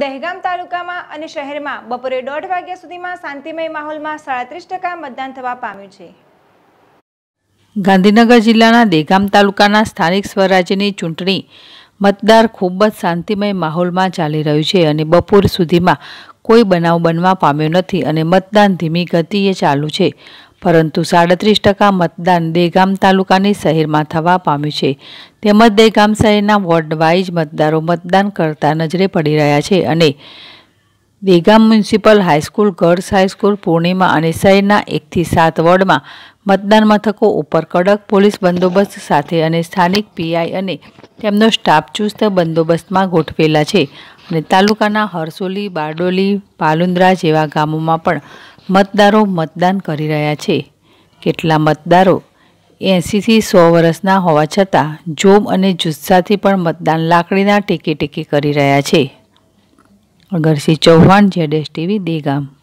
देहगाम तालुकामां अने शहेरमां बपोरे 1:30 वाग्या सुधीमां शांतिमय माहोलमां 37% मतदान थवा पाम्युं छे। गांधीनगर जिल्लाना देहगाम तालुकाना स्थानिक स्वराज्यनी चूंटणी मतदार खूब ज शांतिमय माहोलमां चाली रह्यु छे अने बपोर सुधीमां कोई बनाव बनवा पाम्यो नथी अने मतदान धीमी गतिए चालू छे, परंतु 37% मतदान देहगाम तालुकानी शहेरमां थवा पाम्युं छे। तेमज देहगाम शहेरना वोर्डवाइज मतदारों मतदान करता नजरे पड़ी रह्या छे अने Dehgam municipal high school, girls high school, पोरणे अने शहेरना 1 થી 7 वोर्डमां मतदान मथको उपर कड़क पोलीस बंदोबस्त साथे अने स्थानिक पीआई अने तेमनो स्टाफ चुस्त बंदोबस्तमां गोठवेला छे अने तालुकाना हरसोली, बारडोली, पालुंद्रा जेवा गामोमां पण मतदारों मतदान करी रह्या छे। केटला मतदारों 80 થી 100 वर्षना होवा छतां जोम अने जुस्साथी पण मतदान लाकड़ीना टेके टेके करी रह्या छे। अगरसी चौहान, ZSTV देहगाम।